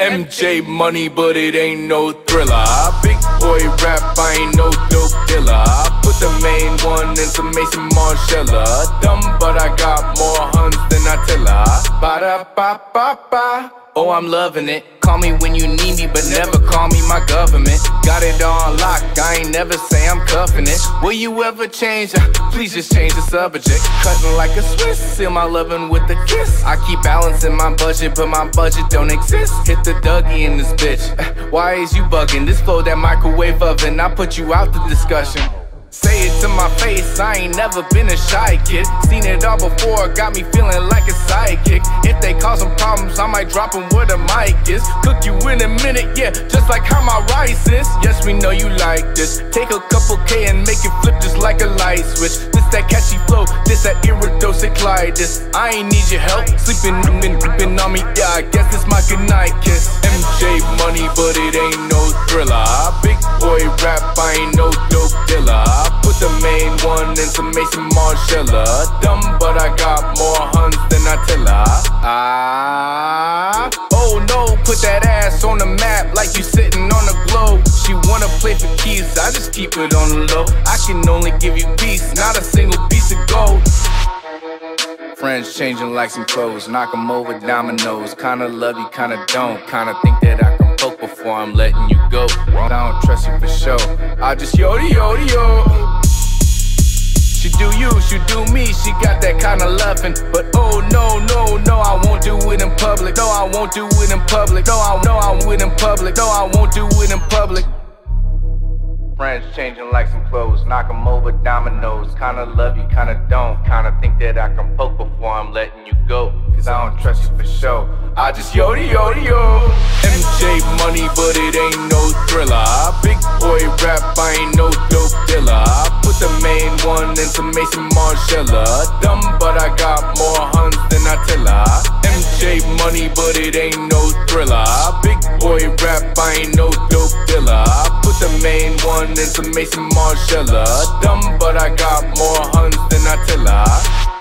MJ money, but it ain't no thriller. I big boy rap, I ain't no dope dealer. I put the main one into Maison Margiela. Dumb, but I got more huns than Attila. Ba da ba ba ba. Oh, I'm loving it. Call me when you need me, but never call me my government. Got it on lock, I ain't never say I'm cuffing it. Will you ever change? Please just change the subject. Cutting like a Swiss, seal my loving with a kiss. I keep balancing my budget, but my budget don't exist. Hit the Dougie in this bitch. Why is you bugging? This flow, that microwave oven, I put you out the discussion. Say it to my face, I ain't never been a shy kid. Seen it all before, got me feeling like a sidekick. If they cause some problems, I might drop them where the mic is. Cook you in a minute, yeah, just like how my rice is. Yes, we know you like this. Take a couple K and make it flip just like a light switch. This that catchy flow, this that iridociclitis. I ain't need your help, sleeping and ripping on me, yeah, I guess it's my goodnight kiss. MJ money, but it ain't no thriller. I big boy rap, I ain't no dope dealer. I put the main one into Maison Margiela. Dumb, but I got more huns than Attila. Oh no, put that ass on the map like you sitting on a globe. She wanna play for keys, I just keep it on the low. I can only give you peace, not a single piece of gold. Friends changing like some clothes, knock them over dominoes. Kinda love you, kinda don't. Kinda think that I can poke before I'm letting you go. I don't trust you for sure, I just yo-de-yo-de-yo. She do you, she do me, she got that kinda loving. But oh no, no, no, I won't do it in public. No, I won't do it in public. No, I know I won't in public. No, I won't do it in public. Friends changing like some clothes, knock them over dominoes. Kinda love you, kinda don't. Kinda think that I can poke before I'm letting you go. Cause I don't trust you for sure, I just yo-de-yo-de-yo. MJ money, but it ain't no thriller. I big boy rap, I ain't no dope dealer. I put the main one into Maison Margiela. Dumb, but I got more huns than Attila. MJ money, but it ain't no thriller. I big boy rap, I ain't no dope dealer. I put the main one into Maison Margiela. Dumb, but I got more huns than Attila.